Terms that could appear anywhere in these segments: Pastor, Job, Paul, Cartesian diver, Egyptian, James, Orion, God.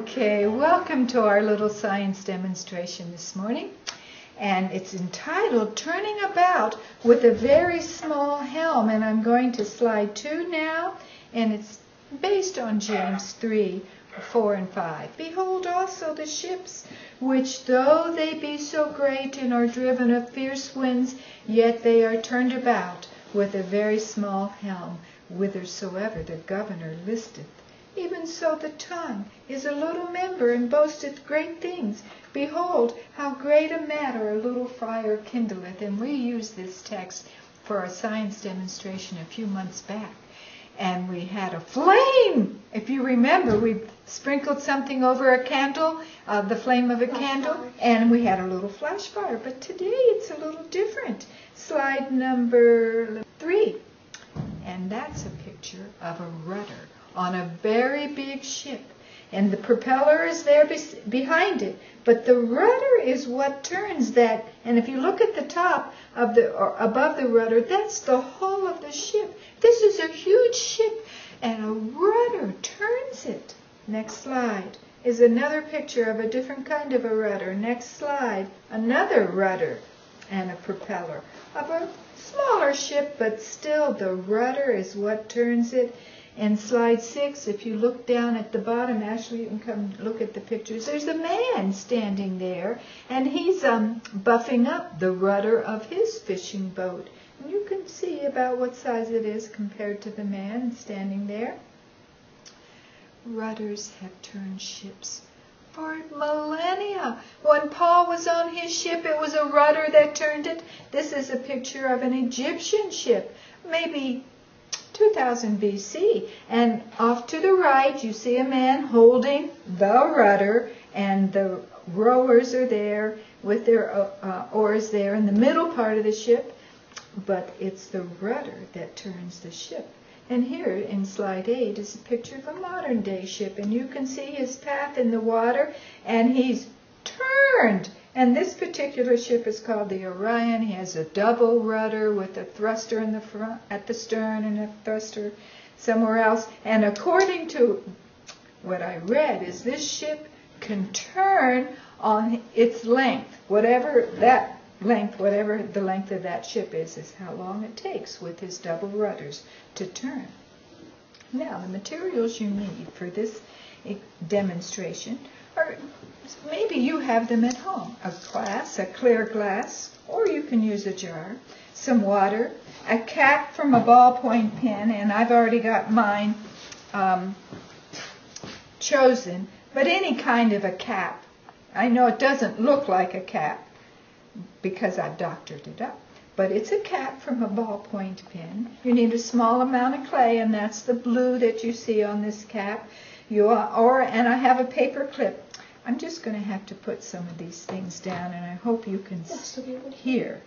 Okay, welcome to our little science demonstration this morning, and it's entitled Turning About with a Very Small Helm, and I'm going to slide 2 now, and it's based on James 3, 4 and 5. Behold also the ships, which though they be so great and are driven of fierce winds, yet they are turned about with a very small helm, whithersoever the governor listeth. Even so the tongue is a little member, and boasteth great things. Behold, how great a matter a little fire kindleth. And we used this text for our science demonstration a few months back. And we had a flame. If you remember, we sprinkled something over a candle, the flame of a candle, and we had a little flash fire. But today it's a little different. Slide number 3. And that's a picture of a rudder on a very big ship, and the propeller is there behind it, but the rudder is what turns that. And if you look at the top of the, or above the rudder, that's the hull of the ship. This is a huge ship, and a rudder turns it. Next slide is another picture of a different kind of a rudder. Next slide, another rudder and a propeller of a smaller ship, but still the rudder is what turns it. And slide 6, if you look down at the bottom, actually you can come look at the pictures. There's a man standing there, and he's buffing up the rudder of his fishing boat. And you can see about what size it is compared to the man standing there. Rudders have turned ships for millennia. When Paul was on his ship, it was a rudder that turned it. This is a picture of an Egyptian ship, maybe 2000 BC, and off to the right you see a man holding the rudder, and the rowers are there with their oars there in the middle part of the ship, but it's the rudder that turns the ship. And here in slide 8 is a picture of a modern day ship, and you can see his path in the water, and he's turned. And this particular ship is called the Orion. He has a double rudder with a thruster in the front, at the stern, and a thruster somewhere else. And according to what I read, is this ship can turn on its length, whatever that length, whatever the length of that ship is how long it takes with his double rudders to turn. Now, the materials you need for this demonstration are, maybe you have them at home, a glass, a clear glass, or you can use a jar, some water, a cap from a ballpoint pen, and I've already got mine chosen, but any kind of a cap. I know it doesn't look like a cap because I've doctored it up, but it's a cap from a ballpoint pen. You need a small amount of clay, and that's the blue that you see on this cap. And I have a paper clip. I'm just going to have to put some of these things down, and I hope you can hear,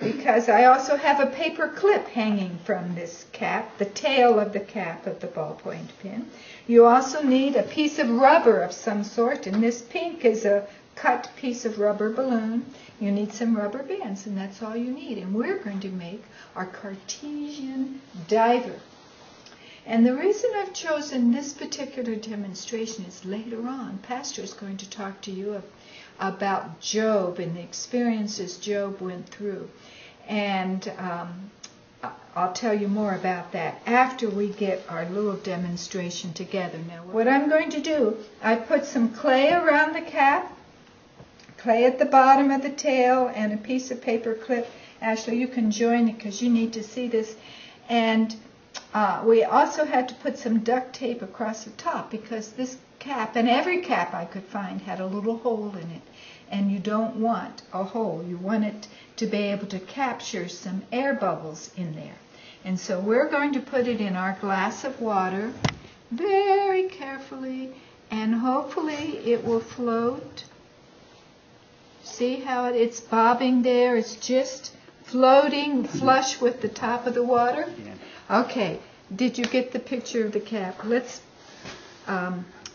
because I also have a paper clip hanging from this cap, the tail of the cap of the ballpoint pen. You also need a piece of rubber of some sort, and this pink is a cut piece of rubber balloon. You need some rubber bands, and that's all you need. And we're going to make our Cartesian diver. And the reason I've chosen this particular demonstration is later on, Pastor is going to talk to you about Job and the experiences Job went through. And I'll tell you more about that after we get our little demonstration together. Now, what I'm going to do, I put some clay around the cap, clay at the bottom of the tail, and a piece of paper clip. Ashley, you can join it because you need to see this. And we also had to put some duct tape across the top, because this cap, and every cap I could find, had a little hole in it. And you don't want a hole. You want it to be able to capture some air bubbles in there. And so we're going to put it in our glass of water very carefully, and hopefully it will float. See how it's bobbing there? It's just floating flush with the top of the water. Yeah. Okay, did you get the picture of the cap? Let's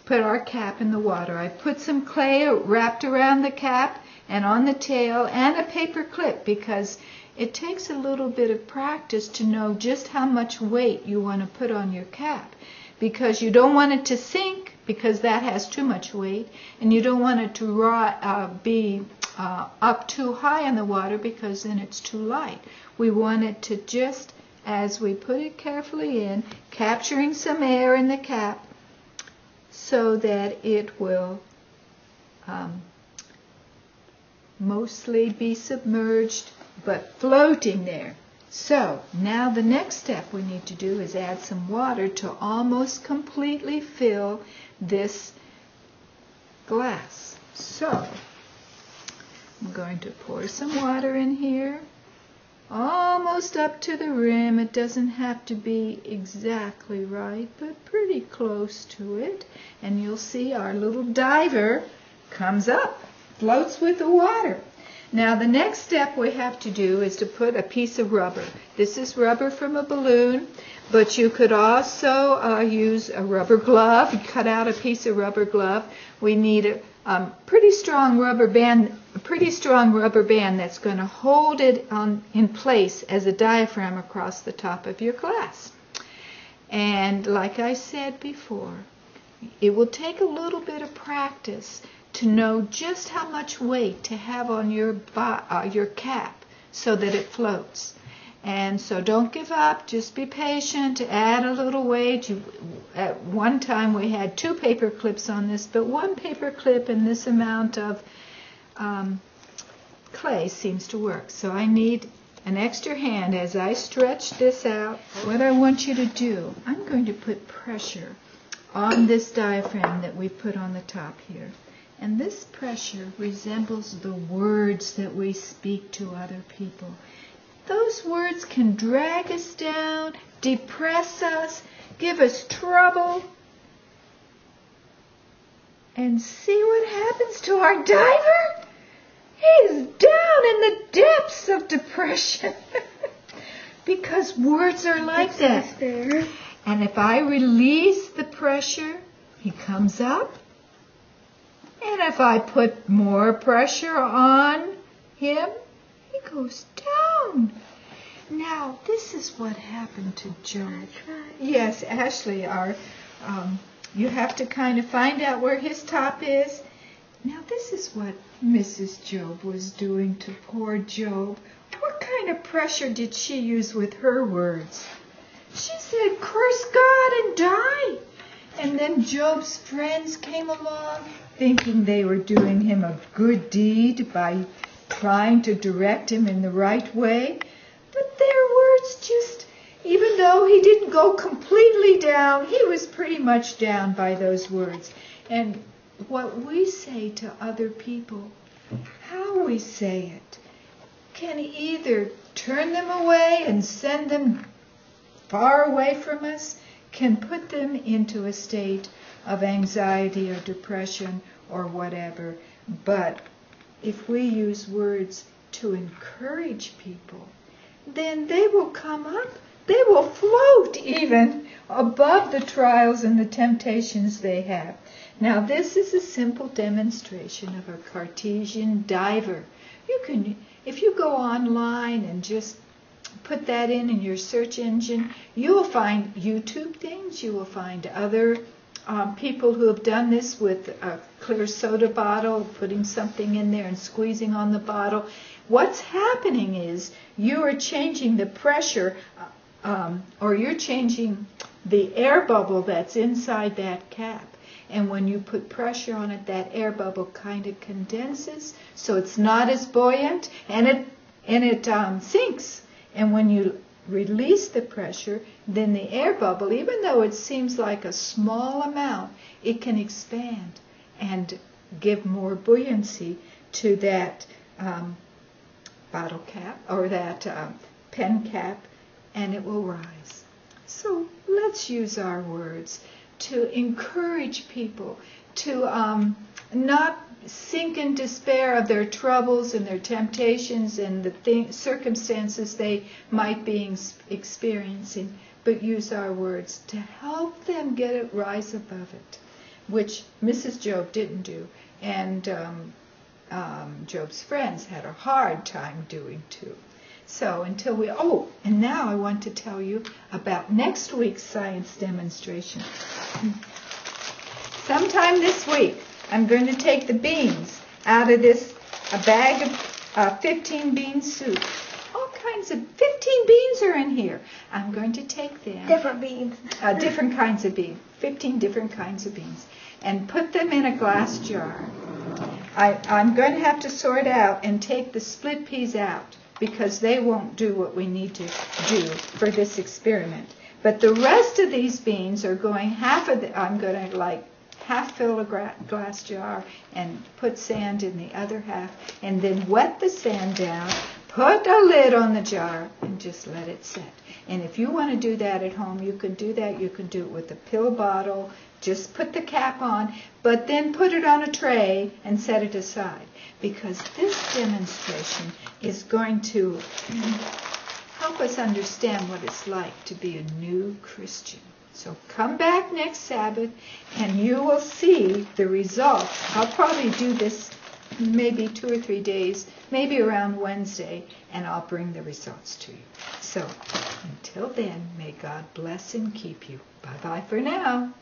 put our cap in the water. I put some clay wrapped around the cap and on the tail, and a paper clip, because it takes a little bit of practice to know just how much weight you want to put on your cap. because you don't want it to sink, because that has too much weight, and you don't want it to be up too high in the water, because then it's too light. We want it to just, as we put it carefully in, capturing some air in the cap so that it will mostly be submerged, but floating there. So now the next step we need to do is add some water to almost completely fill this glass. So I'm going to pour some water in here, almost up to the rim. It doesn't have to be exactly right, but pretty close to it. And you'll see our little diver comes up, floats with the water. Now the next step we have to do is to put a piece of rubber. This is rubber from a balloon, but you could also use a rubber glove. You cut out a piece of rubber glove. We need a pretty strong rubber band that's going to hold it in place as a diaphragm across the top of your glass. And like I said before, it will take a little bit of practice to know just how much weight to have on your cap so that it floats. And so don't give up, just be patient, add a little weight. At one time we had 2 paper clips on this, but 1 paper clip and this amount of clay seems to work. So I need an extra hand as I stretch this out. What I want you to do, I'm going to put pressure on this diaphragm that we put on the top here. And this pressure resembles the words that we speak to other people. Those words can drag us down, depress us, give us trouble. And see what happens to our diver? He's down in the depths of depression. Because words are like that. And if I release the pressure, he comes up. And if I put more pressure on him, he goes down. Now, this is what happened to Job. Yes, Ashley, you have to kind of find out where his top is. Now, this is what Mrs. Job was doing to poor Job. What kind of pressure did she use with her words? She said, "Curse God and die." And then Job's friends came along, thinking they were doing him a good deed by trying to direct him in the right way. But their words just, even though he didn't go completely down, he was pretty much down by those words. And what we say to other people, how we say it, can either turn them away and send them far away from us, can put them into a state of anxiety or depression or whatever. But if we use words to encourage people, then they will come up, they will float even above the trials and the temptations they have. Now this is a simple demonstration of a Cartesian diver. You can, if you go online and just put that in your search engine, you will find YouTube things, you will find other people who have done this with a clear soda bottle, putting something in there and squeezing on the bottle. What's happening is you are changing the pressure, or you're changing the air bubble that's inside that cap. And when you put pressure on it, that air bubble kind of condenses, so it's not as buoyant, and it sinks. And when you release the pressure, then the air bubble, even though it seems like a small amount, it can expand and give more buoyancy to that bottle cap or that pen cap, and it will rise. So let's use our words to encourage people to not sink in despair of their troubles and their temptations and the circumstances they might be experiencing, but use our words to help them get it, rise above it, which Mrs. Job didn't do, and Job's friends had a hard time doing too. So until we, oh, and now I want to tell you about next week's science demonstration. Sometime this week, I'm going to take the beans out of this, a bag of 15 bean soup. All kinds of, 15 beans are in here. I'm going to take them. Different beans. Different kinds of beans, 15 different kinds of beans, and put them in a glass jar. I'm going to have to sort out and take the split peas out, because they won't do what we need to do for this experiment. But the rest of these beans are going half of the, I'm going to like half fill a glass jar and put sand in the other half, and then wet the sand down, put a lid on the jar, and just let it set. And if you want to do that at home, you can do that. You can do it with a pill bottle. Just put the cap on, but then put it on a tray and set it aside, because this demonstration is going to help us understand what it's like to be a new Christian. So come back next Sabbath, and you will see the results. I'll probably do this maybe 2 or 3 days, maybe around Wednesday, and I'll bring the results to you. So until then, may God bless and keep you. Bye-bye for now.